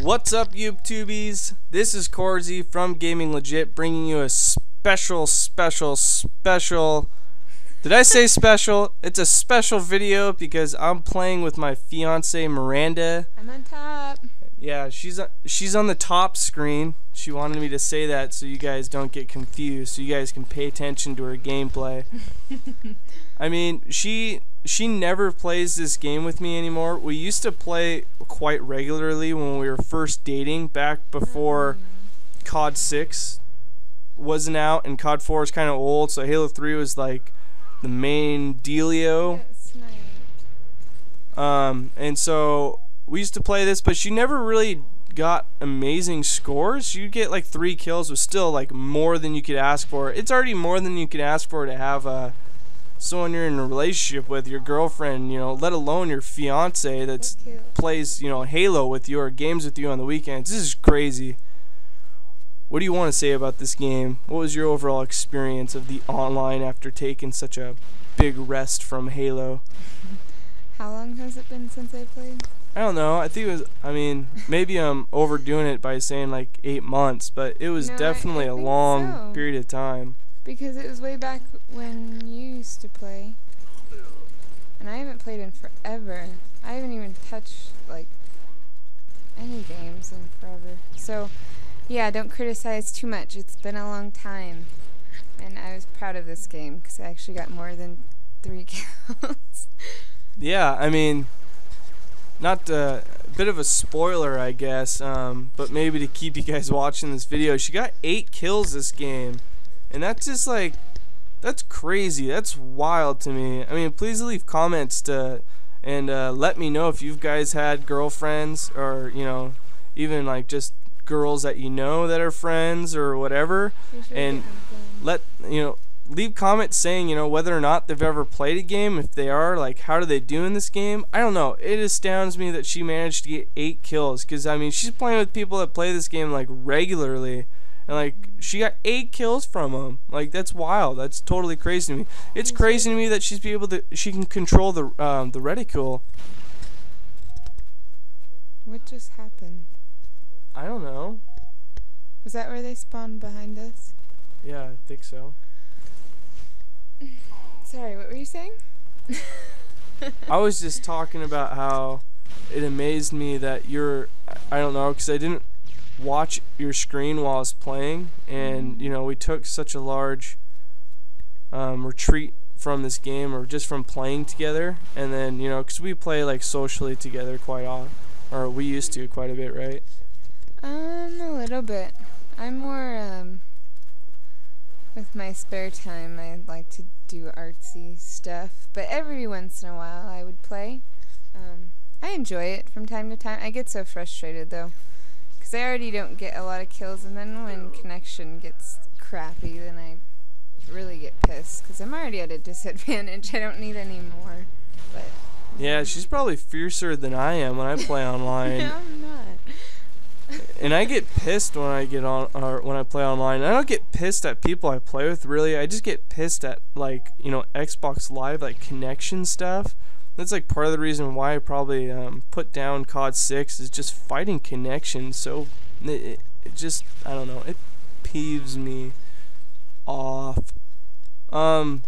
What's up, YouTubies? This is Corzy from Gaming Legit, bringing you a special. Did I say special? It's a special video because I'm playing with my fiance Miranda. I'm on top. Yeah, she's on the top screen. She wanted me to say that so you guys don't get confused, so you guys can pay attention to her gameplay. I mean, she never plays this game with me anymore. We used to play quite regularly when we were first dating, back before COD 6 wasn't out and COD 4 is kind of old, so Halo 3 was like the main dealio. And so we used to play this, but she never really got amazing scores. You get like 3 kills was still like more than you could ask for. It's already more than you could ask for to have a someone you're in a relationship with, your girlfriend, you know, let alone your fiance that plays, you know, Halo with you or games with you on the weekends. This is crazy. What do you want to say about this game? What was your overall experience of the online after taking such a big rest from Halo? How long has it been since I played? I don't know. I think it was, I mean, maybe I'm overdoing it by saying like 8 months, but it was definitely a long period of time. Because it was way back when you used to play. And I haven't played in forever. I haven't even touched, like, any games in forever. So, yeah, don't criticize too much. It's been a long time. And I was proud of this game, because I actually got more than 3 kills. Yeah, I mean, not a bit of a spoiler, I guess, but maybe to keep you guys watching this video. She got 8 kills this game. And that's just like, that's crazy. That's wild to me. I mean, please leave comments and let me know if you guys had girlfriends or, you know, even like just girls that you know that are friends or whatever. And let, you know, leave comments saying, you know, whether or not they've ever played a game. If they are, like, how do they do in this game? I don't know. It astounds me that she managed to get 8 kills because, I mean, she's playing with people that play this game like regularly. And, like, she got 8 kills from him. Like, that's wild. That's totally crazy to me. It's crazy to me that she's be able to, she can control the reticule. What just happened? I don't know. Was that where they spawned behind us? Yeah, I think so. Sorry, what were you saying? I was just talking about how it amazed me that you're, I don't know, because I didn't watch your screen while I was playing, and you know, we took such a large retreat from this game, or just from playing together. And then, you know, because we play like socially together quite often, or we used to quite a bit, right? A little bit. I'm more with my spare time, I like to do artsy stuff, but every once in a while I would play. I enjoy it from time to time. I get so frustrated though, because I already don't get a lot of kills, and then when connection gets crappy, then I really get pissed, because I'm already at a disadvantage. I don't need any more. But yeah, she's probably fiercer than I am when I play online. No, I'm not. And I get pissed when I get on, or when I play online. I don't get pissed at people I play with, really. I just get pissed at, like, you know, Xbox Live, like, connection stuff. That's like part of the reason why I probably put down COD 6 is just fighting connections. So it just, I don't know, it peeves me off. I don't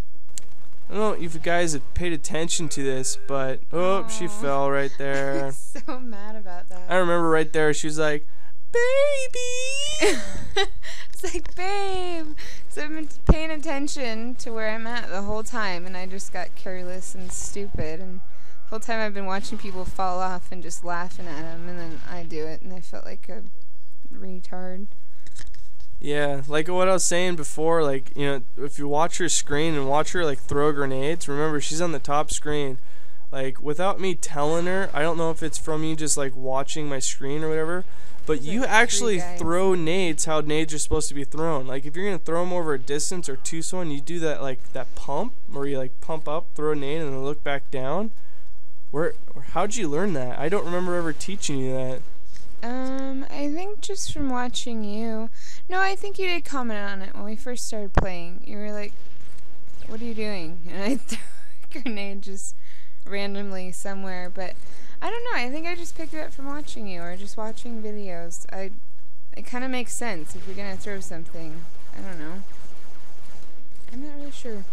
know if you guys have paid attention to this, but oh, she fell right there. I'm so mad about that. I remember right there she was like, "Baby." It's like, babe. So I've been paying attention to where I'm at the whole time, and I just got careless and stupid, and the whole time I've been watching people fall off and just laughing at them, and then I do it, and I felt like a retard. Yeah, like what I was saying before, like, you know, if you watch her screen and watch her, like, throw grenades, remember, she's on the top screen. Like, without me telling her, I don't know if it's from you just, like, watching my screen or whatever, but you actually throw nades how nades are supposed to be thrown. Like, if you're going to throw them over a distance or to someone, you do that, like, that pump, where you, like, pump up, throw a nade, and then look back down. How'd you learn that? I don't remember ever teaching you that. I think just from watching you. No, I think you did comment on it when we first started playing. You were like, what are you doing? And I threw a grenade just randomly somewhere, but I don't know, I think I just picked it up from watching you, or just watching videos. It kind of makes sense if you're gonna throw something. I don't know. I'm not really sure.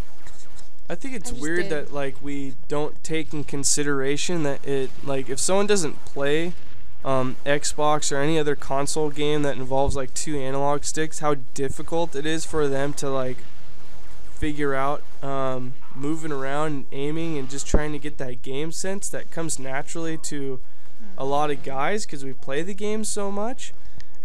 I think it's weird that, like, we don't take in consideration that it, like, if someone doesn't play Xbox or any other console game that involves, like, two analog sticks, how difficult it is for them to, like, figure out moving around and aiming and just trying to get that game sense that comes naturally to a lot of guys because we play the game so much.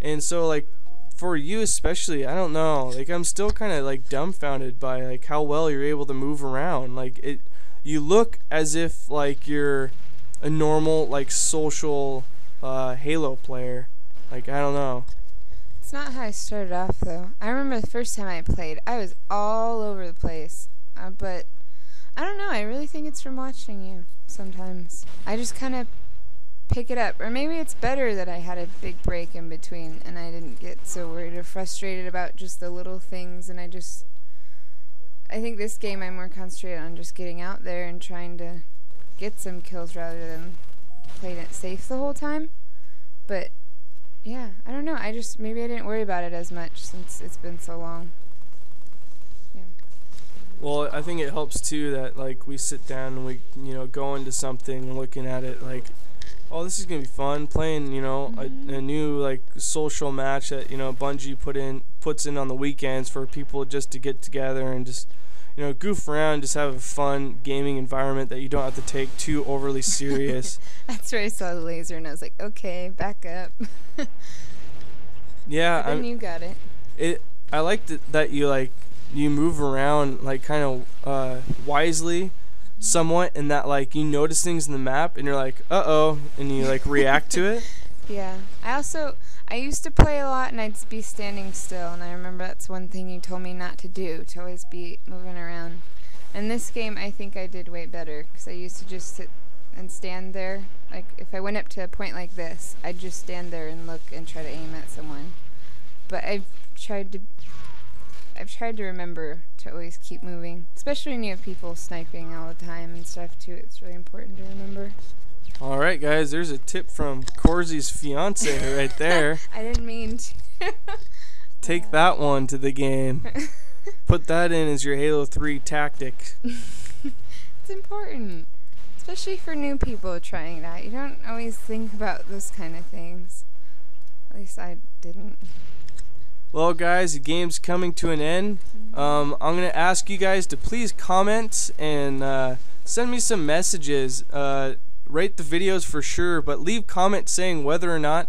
And so, like, for you especially, I don't know, like, I'm still kind of, like, dumbfounded by, like, how well you're able to move around. Like, it, you look as if, like, you're a normal, like, social Halo player. Like, I don't know. It's not how I started off, though. I remember the first time I played, I was all over the place. But, I don't know, I really think it's from watching you sometimes. I just kind of pick it up. Or maybe it's better that I had a big break in between and I didn't get so worried or frustrated about just the little things. And I think this game I'm more concentrated on just getting out there and trying to get some kills rather than playing it safe the whole time. But, yeah, I don't know. I just, maybe I didn't worry about it as much since it's been so long. Yeah. Well, I think it helps too that, like, we sit down and we, you know, go into something and looking at it like, oh, this is gonna be fun playing, you know, a new, like, social match that, you know, Bungie puts in on the weekends for people just to get together and just, you know, goof around, just have a fun gaming environment that you don't have to take too overly serious. That's where I saw the laser and I was like, okay, back up. Yeah, and then you got it. I liked it that you, like, you move around, like, kind of wisely, somewhat, and that, like, you notice things in the map and you're like, uh-oh, and you, like, react to it. Yeah, I used to play a lot and I'd be standing still, and I remember that's one thing you told me not to do, to always be moving around. And this game, I think I did way better, because I used to just sit and stand there. Like, if I went up to a point like this, I'd just stand there and look and try to aim at someone. But I've tried to remember to always keep moving, especially when you have people sniping all the time and stuff too. It's really important to remember. All right, guys, there's a tip from Corzy's fiance right there. I didn't mean to. Take that one to the game. Put that in as your Halo 3 tactic. It's important, especially for new people trying that. You don't always think about those kind of things. At least I didn't. Well, guys, the game's coming to an end. I'm going to ask you guys to please comment and send me some messages. Rate the videos for sure, but leave comments saying whether or not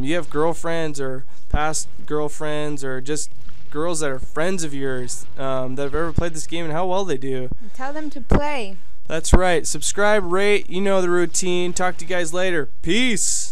you have girlfriends or past girlfriends or just girls that are friends of yours that have ever played this game and how well they do. Tell them to play. That's right. Subscribe, rate, you know the routine. Talk to you guys later. Peace.